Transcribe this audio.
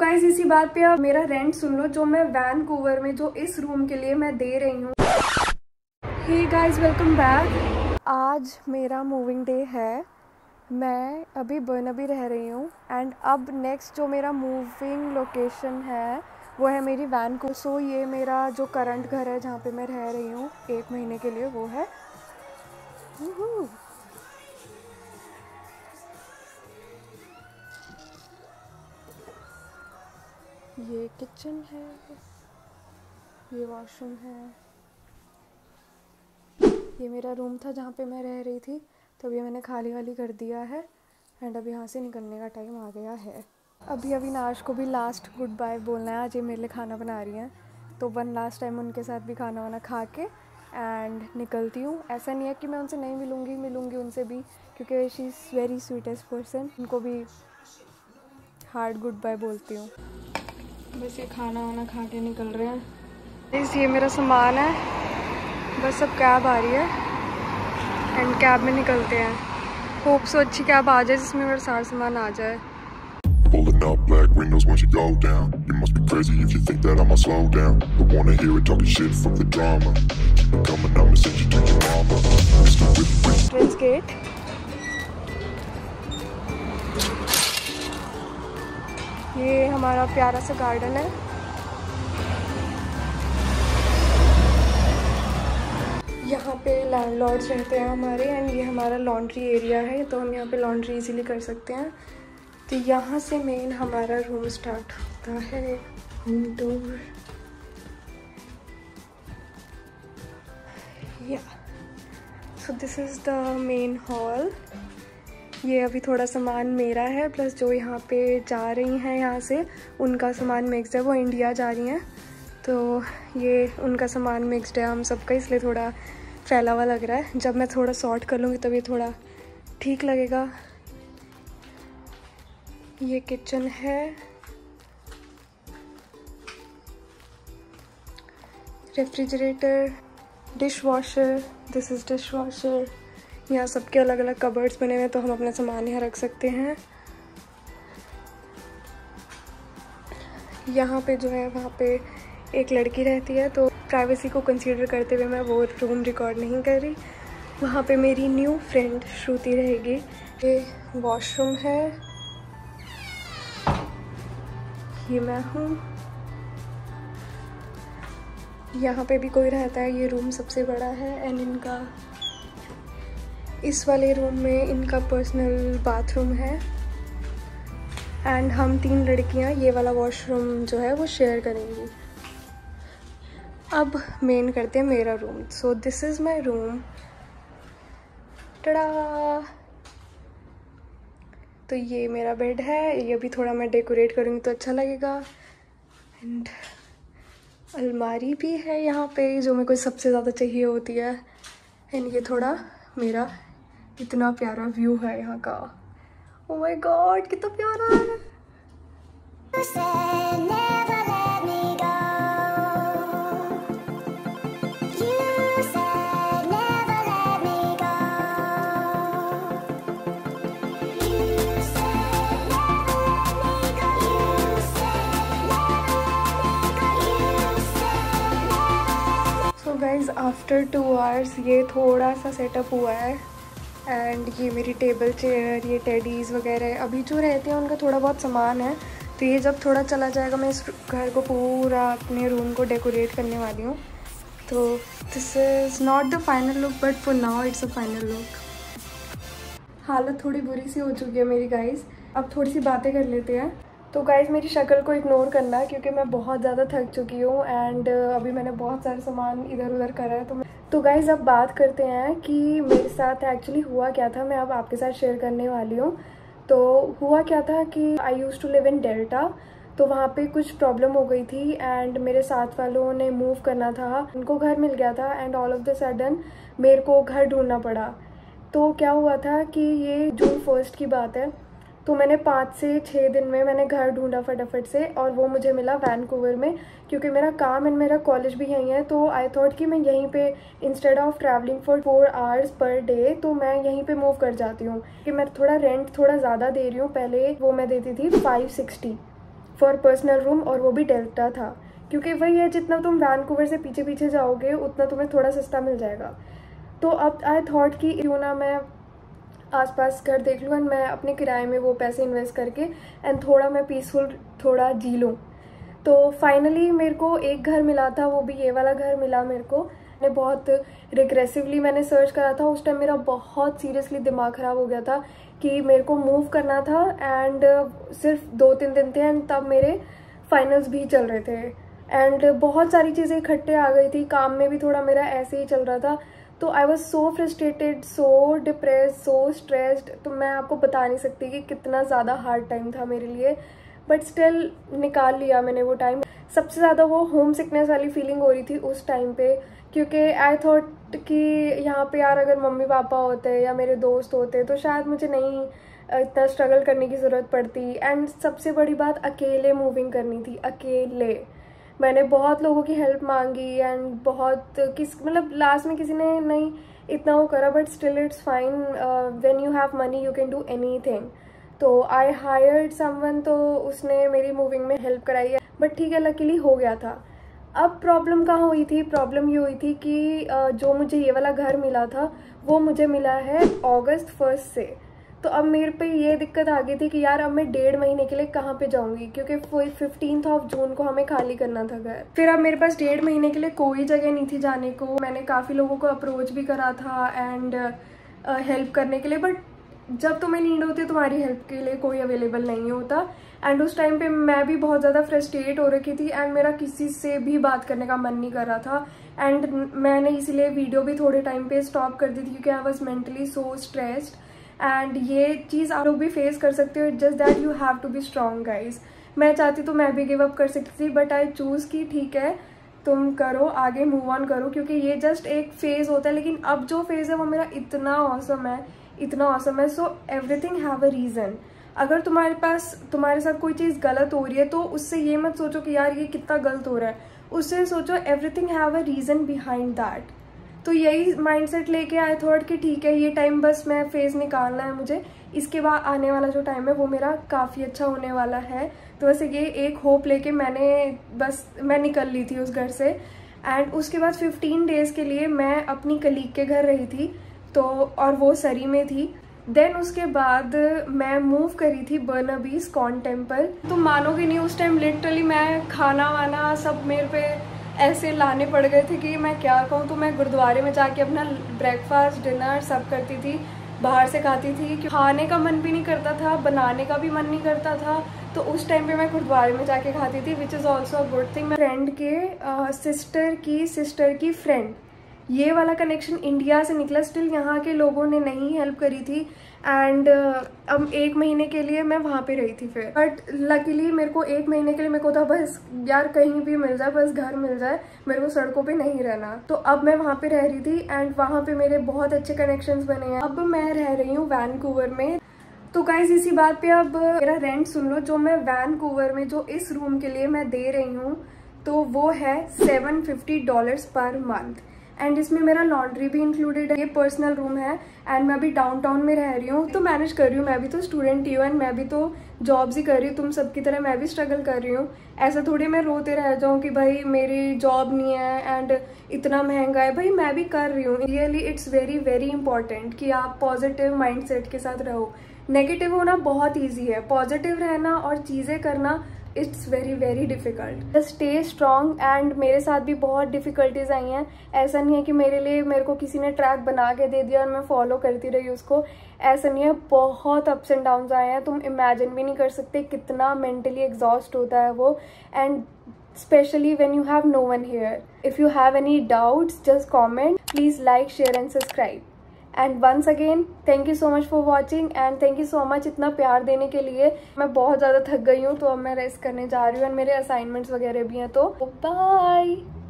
Guys इसी बात पे आप मेरा रेंट सुन लो जो मैं वैनकूवर में जो इस रूम के लिए मैं दे रही हूँ। Hey guys welcome back. आज मेरा मूविंग डे है। मैं अभी बर्नबी रह रही हूँ एंड अब नेक्स्ट जो मेरा मूविंग लोकेशन है वो है मेरी वैनकूवर। सो ये मेरा जो करंट घर है जहाँ पे मैं रह रही हूँ 1 महीने के लिए वो है। ये किचन है, ये वॉशरूम है, ये मेरा रूम था जहाँ पे मैं रह रही थी। तो अभी मैंने खाली वाली कर दिया है एंड अब यहाँ से निकलने का टाइम आ गया है। अभी अविनाश को भी लास्ट गुड बाय बोलना है। आज ये मेरे लिए खाना बना रही हैं तो वन लास्ट टाइम उनके साथ भी खाना वाना खा के एंड निकलती हूँ। ऐसा नहीं है कि मैं उनसे नहीं मिलूँगी उनसे भी, क्योंकि she is very sweetest person. उनको भी हार्ड गुड बाय बोलती हूँ। बस ये खाना वाना खा के निकल रहे हैं। इस ये मेरा सामान है। बस अब कैब आ रही है एंड कैब में निकलते हैं। होप सो अच्छी कैब आ जाए जिसमें मेरा सारा सामान आ जाए। Pulling up black windows once you go down. You must be crazy if you think that I'ma slow down. Don't wanna hear it talking shit from the drama. Keep it coming, I'ma send you to your mama. Entrance gate. ये हमारा प्यारा सा garden है। यहाँ पे landlords रहते हैं हमारे एंड ये हमारा लॉन्ड्री एरिया है तो हम यहाँ पे लॉन्ड्री इजीली कर सकते हैं। तो यहाँ से मेन हमारा रूम स्टार्ट होता है। होम टूर या so this is the main hall. ये अभी थोड़ा सामान मेरा है प्लस जो यहाँ पे जा रही हैं यहाँ से उनका सामान मिक्स्ड है। वो इंडिया जा रही हैं तो ये उनका सामान मिक्स्ड है हम सबका, इसलिए थोड़ा फैला हुआ लग रहा है। जब मैं थोड़ा सॉर्ट कर लूँगी तब ये थोड़ा ठीक लगेगा। ये किचन है, refrigerator, dish washer. This is dish washer. यहाँ सबके अलग अलग कबर्ड्स बने हुए हैं तो हम अपना सामान यहाँ रख सकते हैं। यहाँ पे जो है वहाँ पे एक लड़की रहती है तो प्राइवेसी को कंसीडर करते हुए मैं वो रूम रिकॉर्ड नहीं कर रही। वहाँ पे मेरी न्यू फ्रेंड श्रुति रहेगी। ये वॉशरूम है, ये मैं हूँ। यहाँ पे भी कोई रहता है। ये रूम सबसे बड़ा है एंड इनका इस वाले रूम में इनका पर्सनल बाथरूम है एंड हम 3 लड़कियां ये वाला वॉशरूम जो है वो शेयर करेंगी। अब मेन करते हैं मेरा room. So this is my room. Tada. तो ये मेरा बेड है। ये अभी थोड़ा मैं डेकोरेट करूँगी तो अच्छा लगेगा। एंड अलमारी भी है यहाँ पे जो मेरे को सबसे ज़्यादा चाहिए होती है। एंड ये थोड़ा मेरा इतना प्यारा व्यू है यहाँ का। ओह माय गॉड कितना प्यारा है। गाइज आफ्टर 2 आवर्स ये थोड़ा सा सेटअप हुआ है एंड ये मेरी टेबल चेयर, ये टेडीज़ वगैरह अभी जो रहते हैं उनका थोड़ा बहुत सामान है। तो ये जब थोड़ा चला जाएगा मैं इस घर को पूरा अपने रूम को डेकोरेट करने वाली हूँ। तो this is not the final look but for now it's a final look. हालत थोड़ी बुरी सी हो चुकी है मेरी गाइज। अब थोड़ी सी बातें कर लेते हैं। तो गाइज़ मेरी शक्ल को इग्नोर करना क्योंकि मैं बहुत ज़्यादा थक चुकी हूँ एंड अभी मैंने बहुत सारा सामान इधर उधर करा है। तो गाइज़ अब बात करते हैं कि मेरे साथ एक्चुअली हुआ क्या था। मैं अब आपके साथ शेयर करने वाली हूँ। तो हुआ क्या था कि I use to live in Delta. तो वहाँ पे कुछ प्रॉब्लम हो गई थी एंड मेरे साथ वालों ने मूव करना था, उनको घर मिल गया था and all of the sudden मेरे को घर ढूँढना पड़ा। तो क्या हुआ था कि ये जून 1 की बात है तो मैंने 5 से 6 दिन में मैंने घर ढूंढा फटाफट से और वो मुझे मिला वैनकूवर में। क्योंकि मेरा काम एंड मेरा कॉलेज भी यहीं है तो आई थॉट कि मैं यहीं पे instead of travelling for 4 hours per day तो मैं यहीं पे मूव कर जाती हूँ। कि मैं थोड़ा रेंट थोड़ा ज़्यादा दे रही हूँ, पहले वो मैं देती थी 560 फॉर पर्सनल रूम, और वो भी डेल्टा था, क्योंकि वही है जितना तुम वैनकूवर से पीछे पीछे जाओगे उतना तुम्हें थोड़ा सस्ता मिल जाएगा। तो अब आई थॉट कि क्यों ना मैं आसपास घर देख लूँ एंड मैं अपने किराए में वो पैसे इन्वेस्ट करके एंड थोड़ा मैं पीसफुल थोड़ा जी लूँ। तो फाइनली मेरे को एक घर मिला था, वो भी ये वाला घर मिला मेरे को। मैंने बहुत रिग्रेसिवली मैंने सर्च करा था उस टाइम, मेरा बहुत सीरियसली दिमाग ख़राब हो गया था कि मेरे को मूव करना था एंड सिर्फ 2-3 दिन थे एंड तब मेरे फाइनल्स भी चल रहे थे एंड बहुत सारी चीज़ें इकट्ठे आ गई थी, काम में भी थोड़ा मेरा ऐसे ही चल रहा था। तो I was so frustrated, so depress, so stressed, तो मैं आपको बता नहीं सकती कि कितना ज़्यादा हार्ड टाइम था मेरे लिए, बट स्टिल निकाल लिया मैंने वो टाइम। सबसे ज़्यादा वो होम सिकनेस वाली फीलिंग हो रही थी उस टाइम पे, क्योंकि आई थॉट कि यहाँ पे यार अगर मम्मी पापा होते या मेरे दोस्त होते तो शायद मुझे नहीं इतना स्ट्रगल करने की ज़रूरत पड़ती। एंड सबसे बड़ी बात, अकेले मूविंग करनी थी, अकेले। मैंने बहुत लोगों की हेल्प मांगी एंड बहुत मतलब लास्ट में किसी ने नहीं इतना वो करा, but still it's fine, when you have money you can do anything. तो आई हायर्ड समवन, तो उसने मेरी मूविंग में हेल्प कराई है, बट ठीक है लकीली हो गया था। अब प्रॉब्लम कहाँ हुई थी? प्रॉब्लम ये हुई थी कि जो मुझे ये वाला घर मिला था वो मुझे मिला है अगस्त 1 से। तो अब मेरे पे ये दिक्कत आ गई थी कि यार अब मैं 1.5 महीने के लिए कहाँ पे जाऊँगी, क्योंकि 15 जून को हमें खाली करना था घर। फिर अब मेरे पास 1.5 महीने के लिए कोई जगह नहीं थी जाने को। मैंने काफ़ी लोगों को अप्रोच भी करा था एंड हेल्प करने के लिए, बट जब तुम्हें नीड होती है तुम्हारी हेल्प के लिए कोई अवेलेबल नहीं होता। एंड उस टाइम पे मैं भी बहुत ज़्यादा फ्रस्ट्रेट हो रखी थी एंड मेरा किसी से भी बात करने का मन नहीं कर रहा था। एंड मैंने इसीलिए वीडियो भी थोड़े टाइम पे स्टॉप कर दी थी, क्योंकि I was mentally so stressed. And ये चीज़ आप लोग भी फेस कर सकते हो, it just that you have to be strong guys. मैं चाहती तो मैं भी गिव अप कर सकती थी, बट आई चूज़ कि ठीक है तुम करो आगे, मूव ऑन करो, क्योंकि ये जस्ट एक फेज़ होता है। लेकिन अब जो फेज़ है वो मेरा इतना औसम है, इतना ऑसम है। So everything have a reason. अगर तुम्हारे साथ कोई चीज़ गलत हो रही है तो उससे ये मत सोचो कि यार ये कितना गलत हो रहा है, उससे सोचो everything have a reason behind that. तो यही माइंडसेट लेके आई थॉट कि ठीक है ये टाइम बस मैं फेज़ निकालना है मुझे, इसके बाद आने वाला जो टाइम है वो मेरा काफ़ी अच्छा होने वाला है। तो वैसे ये एक होप लेके मैं निकल ली थी उस घर से। एंड उसके बाद 15 डेज़ के लिए मैं अपनी कलीग के घर रही थी, तो और वो सरी में थी। देन उसके बाद मैं मूव करी थी बर्नबी स्कॉन टेम्पल। तो मानोगे नहीं उस टाइम लिटरली मैं खाना वाना सब मेरे पे ऐसे लाने पड़ गए थे कि मैं क्या कहूँ। तो मैं गुरुद्वारे में जाके अपना ब्रेकफास्ट डिनर सब करती थी, बाहर से खाती थी, खाने का मन भी नहीं करता था, बनाने का भी मन नहीं करता था। तो उस टाइम पे मैं गुरुद्वारे में जाके खाती थी, which is also a good thing. Friend के सिस्टर की फ्रेंड, ये वाला कनेक्शन इंडिया से निकला, स्टिल यहाँ के लोगों ने नहीं हेल्प करी थी। एंड अब 1 महीने के लिए मैं वहाँ पे रही थी फिर, बट लकीली मेरे को 1 महीने के लिए मेरे को था बस यार कहीं भी मिल जाए, बस घर मिल जाए, मेरे को सड़कों पे नहीं रहना। तो अब मैं वहाँ पे रह रही थी एंड वहाँ पे मेरे बहुत अच्छे कनेक्शंस बने हैं। अब मैं रह रही हूँ वैनकूवर में। तो गाइज इसी बात पर अब मेरा रेंट सुन लो, जो मैं वैनकूवर में जो इस रूम के लिए मैं दे रही हूँ तो वो है $750 पर मंथ। एंड इसमें मेरा लॉन्ड्री भी इंक्लूडेड है। ये पर्सनल रूम है एंड मैं अभी डाउनटाउन में रह रही हूँ, तो मैनेज कर रही हूँ। मैं भी तो स्टूडेंट ही हूँ एंड मैं भी तो जॉब्स ही कर रही हूँ, तुम सबकी तरह मैं भी स्ट्रगल कर रही हूँ। ऐसा थोड़ी मैं रोते रह जाऊँ कि भाई मेरी जॉब नहीं है एंड इतना महंगा है, भाई मैं भी कर रही हूँ। Really it's very very important कि आप पॉजिटिव माइंडसेट के साथ रहो। नेगेटिव होना बहुत ईजी है, पॉजिटिव रहना और चीज़ें करना it's very very difficult. Stay strong. And मेरे साथ भी बहुत डिफ़िकल्टीज आई हैं, ऐसा नहीं है कि मेरे को किसी ने ट्रैक बना के दे दिया और मैं फॉलो करती रही उसको, ऐसा नहीं है। बहुत अप्स एंड डाउन्स आए हैं, तुम इमेजिन भी नहीं कर सकते कितना मेंटली एग्जॉस्ट होता है वो। And specially when you have no one here. If you have any doubts just comment, please like share and subscribe. And once again thank you so much for watching and thank you so much इतना प्यार देने के लिए। मैं बहुत ज़्यादा थक गई हूँ, तो अब मैं रेस्ट करने जा रही हूँ एंड मेरे असाइनमेंट्स वगैरह भी हैं। तो बाय।